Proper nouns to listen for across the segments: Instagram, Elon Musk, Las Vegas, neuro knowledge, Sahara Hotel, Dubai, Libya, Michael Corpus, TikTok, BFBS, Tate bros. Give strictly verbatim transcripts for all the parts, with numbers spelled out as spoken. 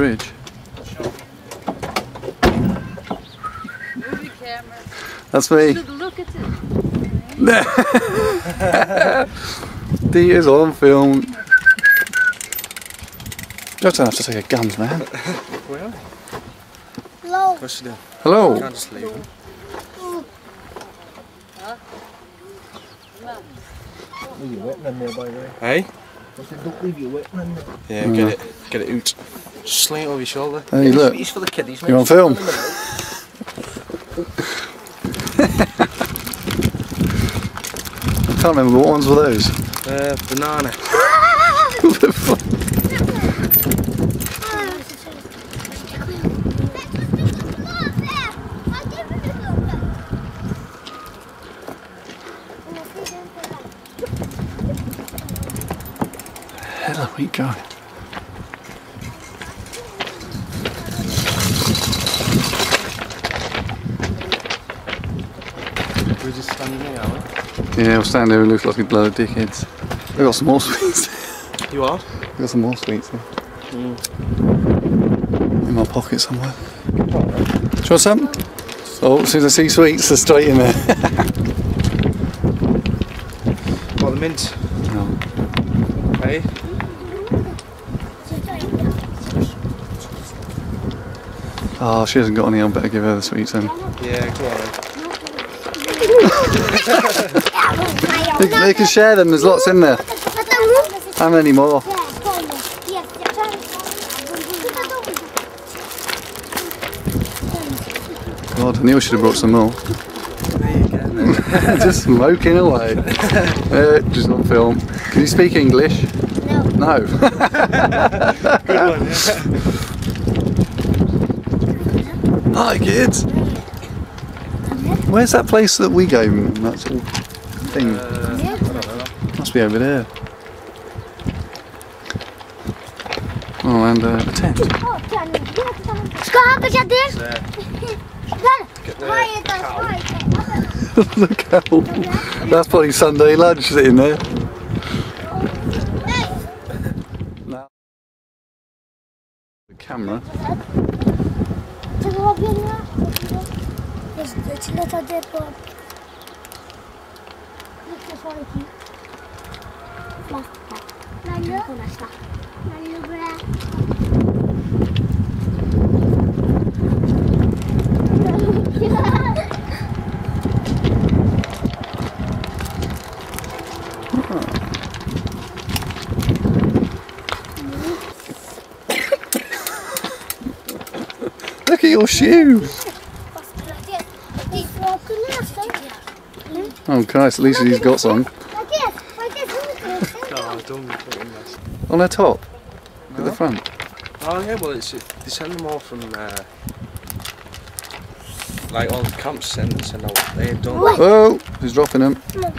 bridge. Move your camera. That's me. Look, look at it. D is on film. You don't have to take your guns, man. Well. Hello. Hello. You can't just leave them. Leave your wetland there, by the way. Hey? I said, don't leave your wetland there. Yeah, mm. get it. Get it out. Just sling it over your shoulder. Hey, it's, look. It's for the kiddies, mate. You're on film. I can't remember what ones were those. Uh, banana. What the fuck? Where are we going? We're just standing here, aren't we? Yeah, we're standing here and look like we bloody dickheads. We've got some more sweets. You are? We've got some more sweets here. Mm. In my pocket somewhere. Do you want some? Oh, as soon as I see sweets, they're straight in there. Got the mint. No. Hey? Oh, she hasn't got any, I better give her the sweets then. Yeah, go on. They, they can share them, there's lots in there. How many more? God, I knew I should have brought some more. Just smoking away. Uh, just on film. Can you speak English? No. No. Good one, yeah. Hi kids! Where's that place that we go? That's all thing. Uh, I don't know. Must be over there. Oh, and uh, a tent. Look how. That's probably Sunday lunch sitting there. Now the camera. Look at your shoes! Oh Christ, at least he's got some. On the top? No. At the front? Oh yeah, well it's, they send them all from uh, like all the camps send them all, they don't. Whoa! Who's dropping them? They're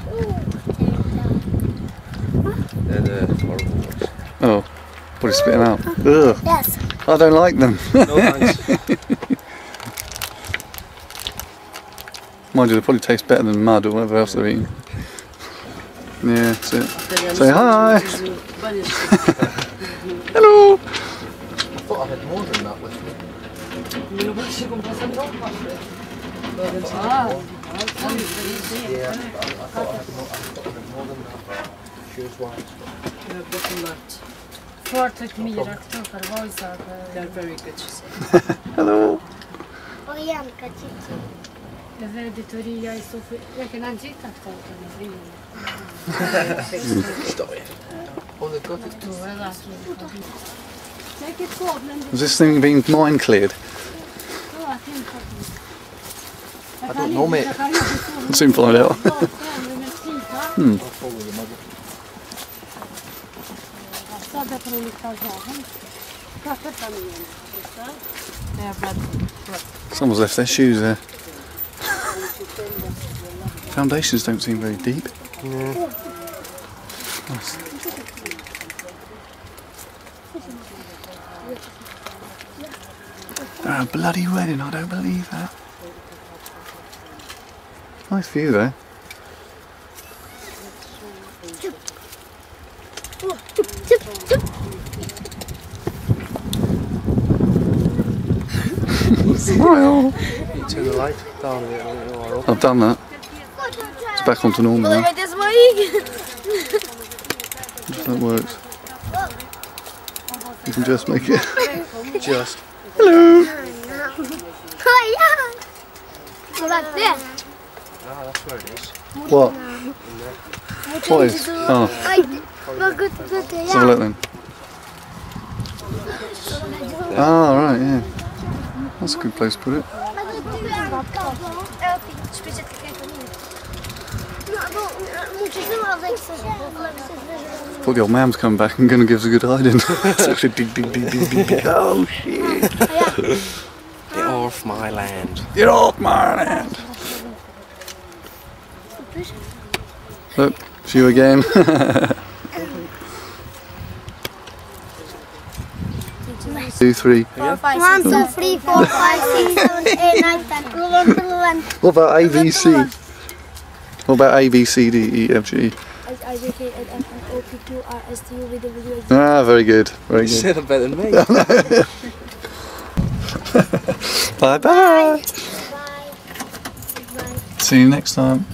the horrible ones. Oh, what is spitting out? Ugh. Yes. I don't like them. No thanks. Mind you, they probably taste better than mud or whatever else they're eating. Yeah, that's it. Say hi! Hello! I thought I had more than that with me. Yeah, I thought I had more than that. She was white. They're very good, she said. Hello! Is this thing being mine cleared? I don't know, mate. I'll soon find out. Hmm. Someone's left their shoes there. Foundations don't seem very deep. Yeah. Nice. They're a bloody wedding, I don't believe that. Nice view there. Smile! You turn the light down a little. I've done that. It's back onto normal now. It doesn't work. If that works. You can just make it. Just. Hello! Oh yeah! Well, that's it. Ah, that's where it is. What? What is? Oh. Let's have a look then. Ah, right, yeah. That's a good place to put it. Well, the old man's coming back and going to give us a good hiding. It's actually dig, dig, dig, dig, dig, dig. Oh, shit. Get off my land. Get off my land. Look, it's you again. Two, three. One, two, three, four, five, six, seven, eight, nine, ten. What about A, B, C? What about A, B, C, D, E, F, G? Ah, very good. Very good. You said it better than me. Bye bye. See you next time.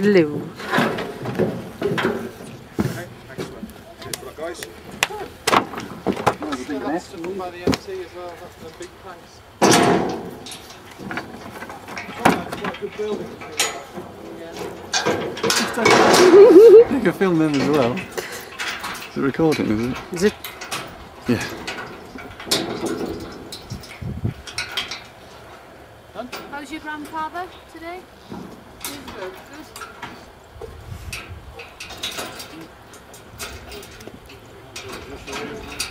Hello. You can film them as well. Is it recording, is it? Is it? Yeah. How's your grandfather today? He's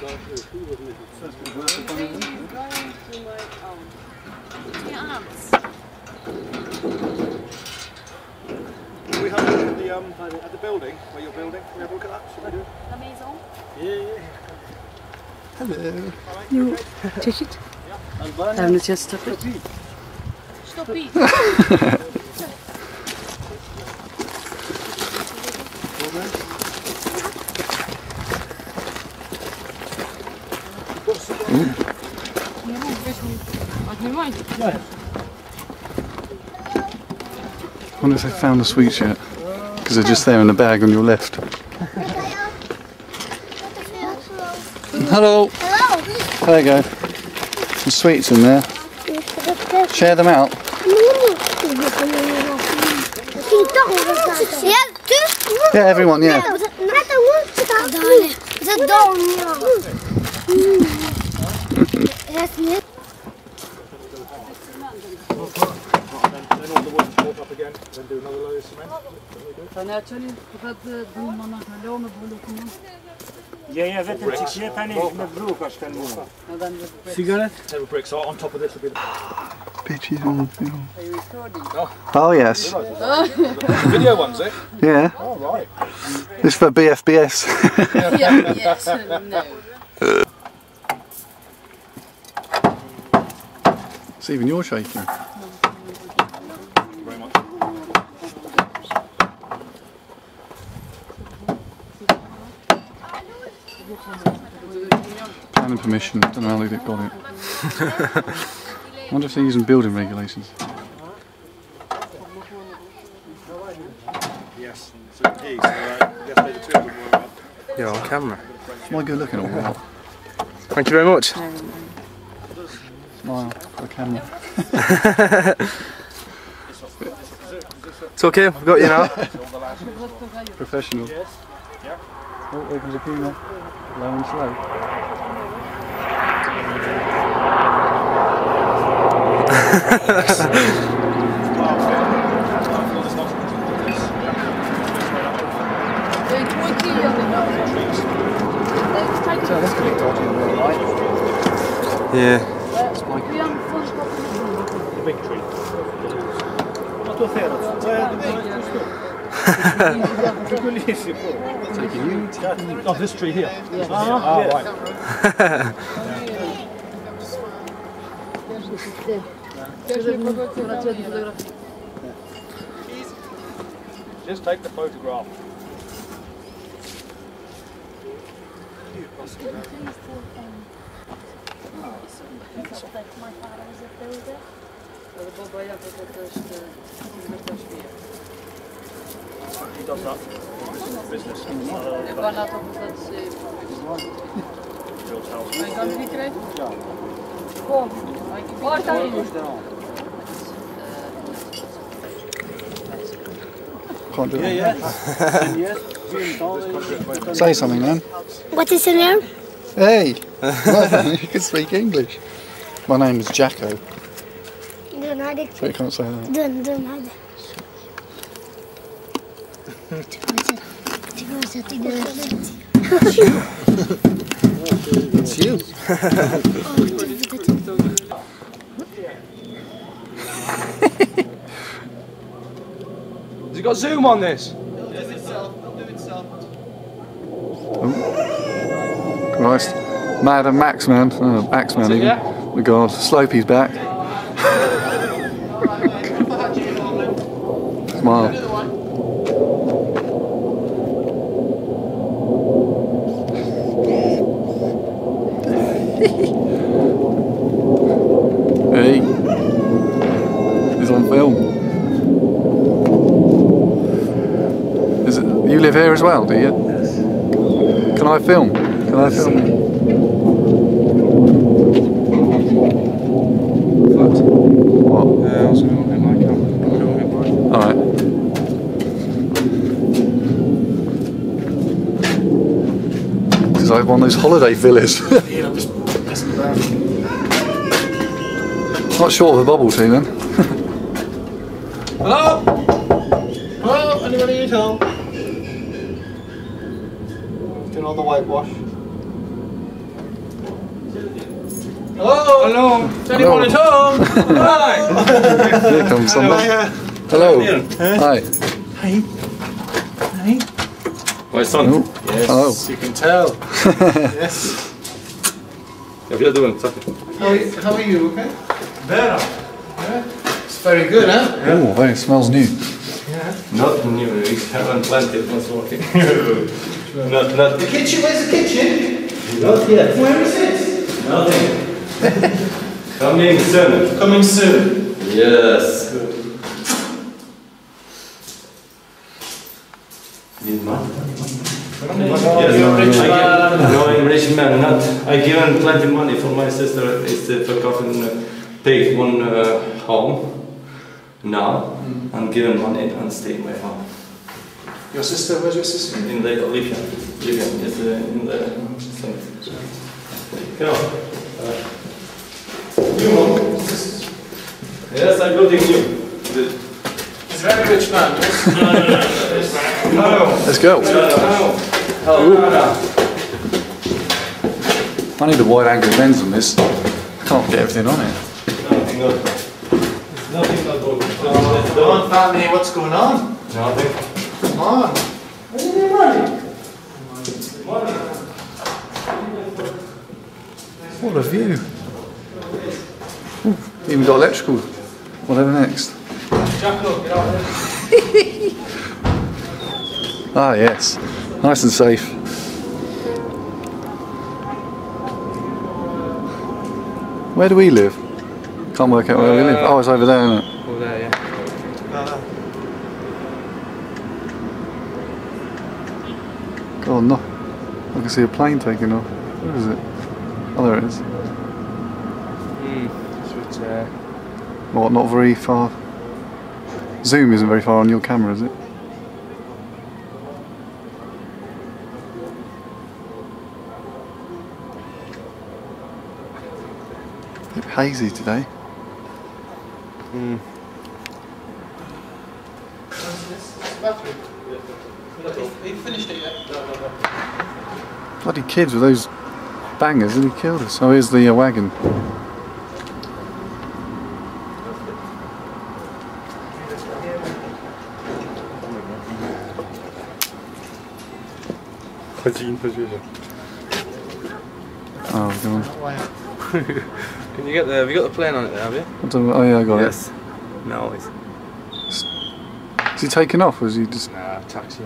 good. Good. Your aunts. We have a look at the, um, at the building, where you're building. Can we have a look at that? Should we do it? The maison? Yeah, yeah. Hello. Right, you okay? Take it. Yeah. And then just stop it. Stop it. Stop it. I wonder if they found the sweets yet, because they're just there in the bag on your left. Hello. Hello. There you go. Some sweets in there. Share them out. Yeah, everyone. Yeah. Then do another layer of cement. Can I tell you about the broom on the loan of Bulukuman? Yeah, yeah, that's a six year penny. Cigarette? Table bricks are on top of this a bit. Bitches on the film. Are you recording? Oh, yes. Video ones, eh? Yeah. Oh, right. It's for B F B S. B F B S, no. It's even your shaking. Planning permission, don't know how they got it. I wonder if they're using building regulations. Yes, you're on camera. Am I good looking or what? Thank you very much. Smile for the camera. It's okay, I've got you now. Professional. Oh, there comes a peanut. Low and slow. So that's going to be dodgy in real life. Yeah. Taking you. Oh, this tree here. Yes. Ah, oh, right. Just take the photograph. He does that. Business. Can't do it. Say something, man. What is your name? Hey, you can speak English. My name is Jacko. So you can't say that. It's you. Has it got zoom on this? It'll do itself. It'll do itself. Oh. Christ. Mad and Max man. Oh, Max man even. Yeah? Oh God. Slopey's back. Smile. Here as well, do you? Yes. Can I film? Can I film? What? What? Yeah, I was going to get my camera. Alright. This is like one of those holiday villas. Yeah, I'm just messing around. Not short of a bubble tea then. Hello? Hello? Anybody at home? On the whitewash. Hello! Hello! Is anyone at home? Hi! Here comes somebody. Hello! Hi! Hi! Hi! My son. Hello. Yes, hello. You can tell. Yes. How are you? Okay? Better. Yeah. It's very good, huh? Yeah. Oh, well, it smells new. Yeah. Not new, we haven't planted, not working. Not, not. The kitchen, where's the kitchen? Not yet. Where is it? Nothing. Coming soon. Coming soon. Yes. Good. Need money? Yes, no, rich man. No, I'm rich man. Not. I given plenty of money for my sister. It's uh, for coffin uh, take one uh, home now. Mm. I'm given money and stay in my home. Your sister, where's your sister? In the Libya. Libya, yes, uh, in the center. Come on. Uh, you want? Yes, I'm building you. It's very rich man. No, no, no. Hello. Let's go. Hello. Hello. I need a wide angle lens on this. I can't get everything on it. Nothing on. Nothing on. Oh, go on, family, what's going on? Nothing. Come on! Where did they run? What a view! Ooh, even got electrical. Whatever next. Jacko, get out of there. Ah yes, nice and safe. Where do we live? Can't work out where uh, we live. Oh, it's over there, isn't it? Over there, yeah. Oh no, I can see a plane taking off. Where is it? Oh, there it is. Mm, uh... What, not very far? Zoom isn't very far on your camera, is it? A bit hazy today. Mm. Bloody kids with those bangers and he killed us. Oh, here's the uh, wagon. Oh, come on. Can you get there? Have you got the plane on it there, have you? I don't know. Oh yeah, I got yes. it. Yes. No worries. Is he taking off or is he just... Nah, taxi.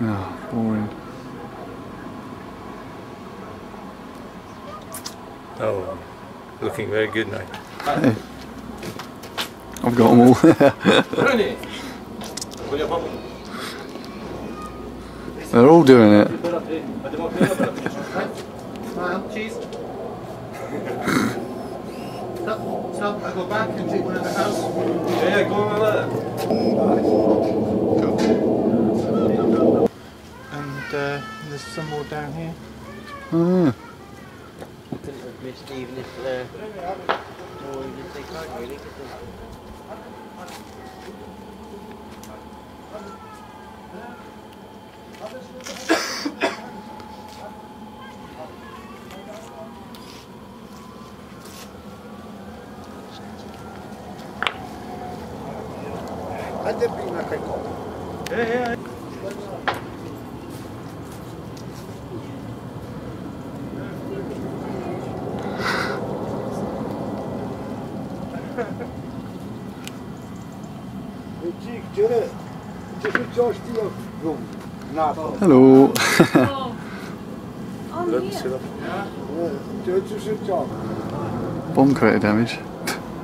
Oh, boring. Oh, looking very good now. Hey. I've got them all. They're all doing it. Cheese. Stop, stop, I go back and take one of the house. Yeah, go over there. And uh, there's some more down here. Oh, yeah. Couldn't have missed even if uh, or even if they can't really get them. Yeah, yeah. Hello. Bomb crater damage.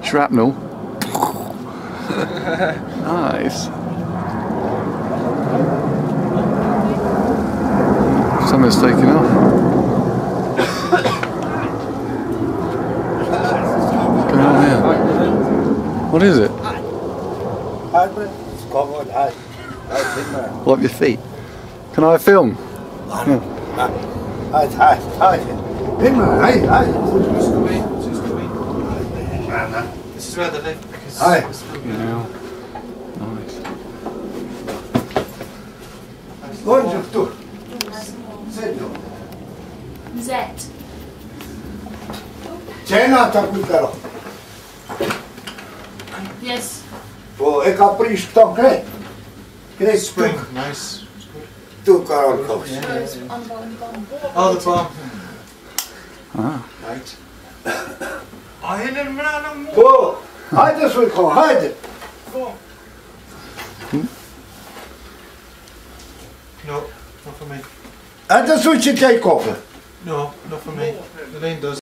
Shrapnel. Nice. Something's taking off. What's going on here? What is it? Wipe your feet. Can I film? Yeah. This is where they live because it's still good. Yes. It's spring, nice. Two carol coats. Yeah, yeah, yeah. Oh, the bomb. Ah. Right. I didn't run a Go! Hide this we call, hide it! Go! No, not for me. I just want you to take off. No, not for me. The lane does.